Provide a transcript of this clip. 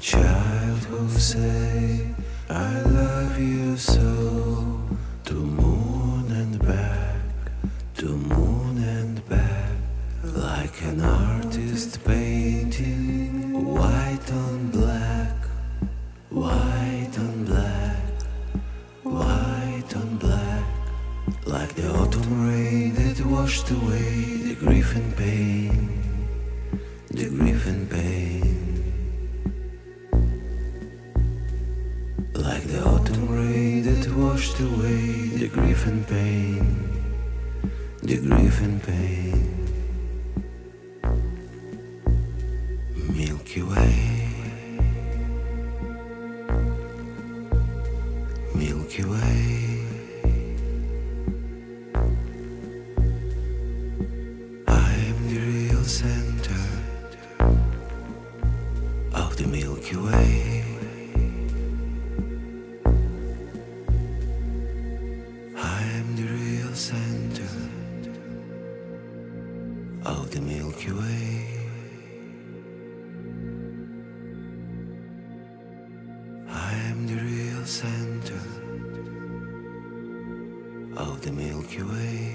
child will say, I love you so, to moon and back, to moon and back, like an artist painting, white on black, white on black, white on black, like the autumn rain that washed away the grief and pain, the grief and pain, like the autumn rain that washed away the grief and pain, the grief and pain. Milky Way, Milky Way, I am the real center of the Milky Way. I am the real center of the Milky Way. I am the real center of the Milky Way.